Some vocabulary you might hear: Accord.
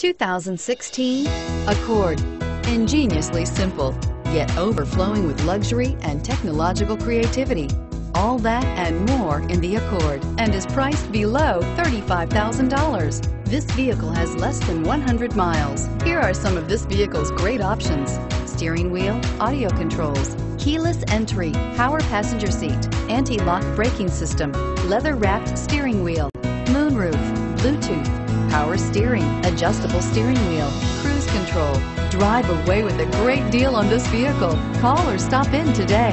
2016 Accord. Ingeniously simple, yet overflowing with luxury and technological creativity. All that and more in the Accord, and is priced below $35,000. This vehicle has less than 100 miles. Here are some of this vehicle's great options: steering wheel audio controls, keyless entry, power passenger seat, anti-lock braking system, leather-wrapped steering wheel, moonroof, Bluetooth, power steering, adjustable steering wheel, cruise control. Drive away with a great deal on this vehicle. Call or stop in today.